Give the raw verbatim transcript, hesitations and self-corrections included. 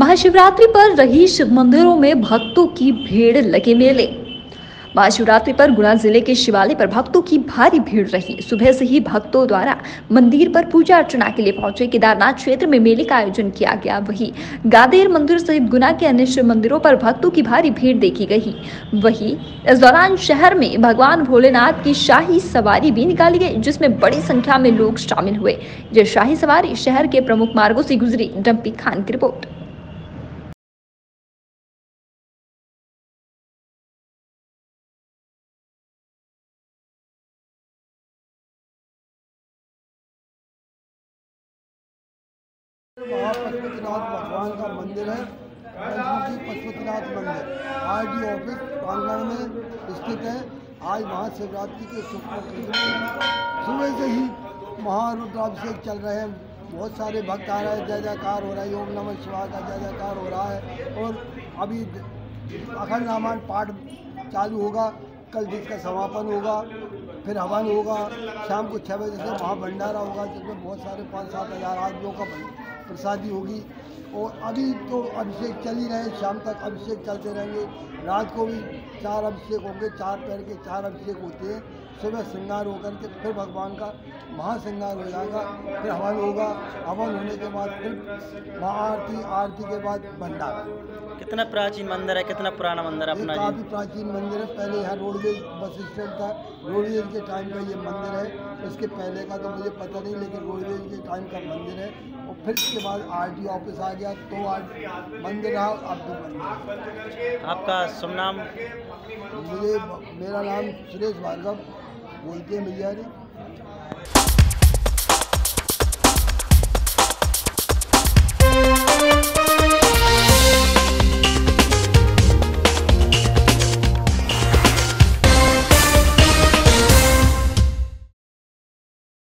महाशिवरात्रि पर रही शिव मंदिरों में भक्तों की भीड़, लगे मेले। महाशिवरात्रि पर गुना जिले के शिवालय पर भक्तों की भारी भीड़ रही। सुबह से ही भक्तों द्वारा मंदिर पर पूजा अर्चना के लिए पहुंचे। केदारनाथ क्षेत्र में मेले का आयोजन किया गया। वहीं गादेर मंदिर सहित गुना के अन्य शिव मंदिरों पर भक्तों की भारी भीड़ देखी गई। वहीं इस दौरान शहर में भगवान भोलेनाथ की शाही सवारी भी निकाली गई, जिसमें बड़ी संख्या में लोग शामिल हुए। यह शाही सवारी शहर के प्रमुख मार्गों से गुजरी। दमपी खान की रिपोर्ट। पशुपतिनाथ भगवान का मंदिर है। पशुपतिनाथ मंदिर आर डी ऑफिस प्रांगण में स्थित है। आज महाशिवरात्रि के सुबह से ही महारुद्राभिषेक चल रहे हैं। बहुत सारे भक्त आ रहे हैं। जय जयकार हो रहा है। ओम नमः शिवाय का जय जयकार हो रहा है। और अभी अखंड रामायण पाठ चालू होगा। कल जिसका समापन होगा, फिर हवन होगा। शाम को छः बजे से महाभंडारा होगा, जिसमें बहुत सारे पाँच सात हज़ार आदमियों का प्रसादी होगी। और अभी तो अभिषेक चल ही रहे। शाम तक अभिषेक चलते रहेंगे। रात को भी चार अभिषेक होंगे। चार पैर के चार अभिषेक होते हैं। सुबह श्रृंगार होकर के फिर भगवान का महाश्रृंगार हो जाएगा। फिर हवन होगा। हवन होने के बाद फिर महाआरती, आरती के बाद भंडारा। कितना प्राचीन मंदिर है, कितना पुराना मंदिर है अपना? काफ़ी प्राचीन मंदिर है। पहले यहाँ रोडवेज बस स्टैंड था। रोडवेज के टाइम का ये मंदिर है। उसके पहले का तो मुझे पता नहीं, लेकिन रोडवेज के टाइम का मंदिर है। और फिर इसके बाद आरटी ऑफिस आ गया, तो आज मंदिर रहा। अब भी मंदिर। आपका शुभ नाम? मुझे मेरा नाम सुरेश भार्गव बोलते हैं भैया।